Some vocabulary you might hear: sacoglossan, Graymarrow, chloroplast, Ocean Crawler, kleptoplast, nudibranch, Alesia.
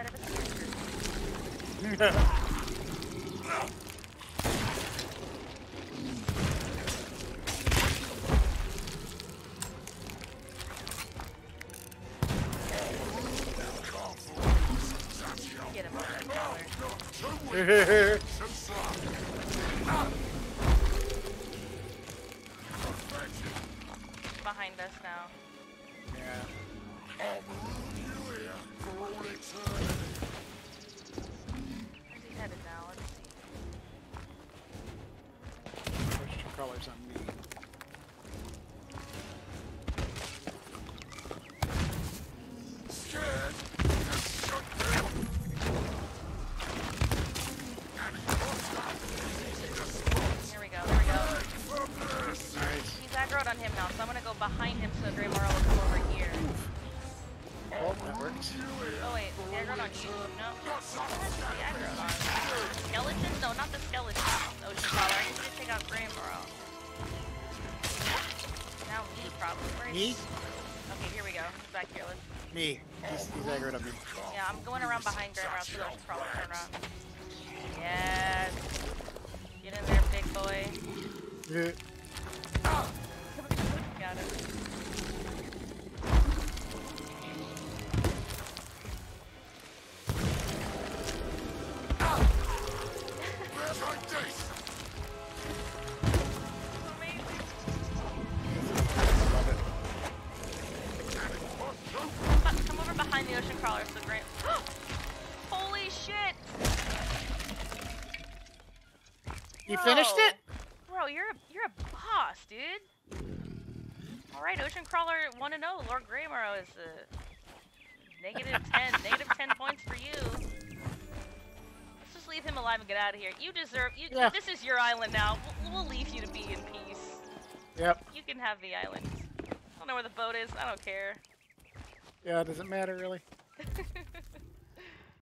side of the picture. Behind us now. Yeah. Where's he headed now? Let's see. Ocean Crawler's on me. On him now, so I'm gonna go behind him so Graymarrow will come over here. Oh, that worked. Oh wait, aggro on you? No. Aggro. Skeleton? No, not the skeleton. Ocean Crawler. I need to take out Graymarrow. Now me, probably. Me? Okay, here we go. He's back here. Let's... Me. He's aggroed on me. Yeah, I'm going around behind Graymarrow so Ocean Crawler turn around. Yes. Get in there, big boy. Yeah. Oh. Got it. Where's my dice? Amazing. Love it. Come over behind the Ocean Crawler, so great. Holy shit! You finished it? Bro, you're a boss, dude. Alright, Ocean Crawler 1-0, Lord Graymarrow is -10, -10 points for you. Let's just leave him alive and get out of here. You deserve, yeah. This is your island now. We'll leave you to be in peace. Yep. You can have the island. I don't know where the boat is, I don't care. Yeah, does it matter really?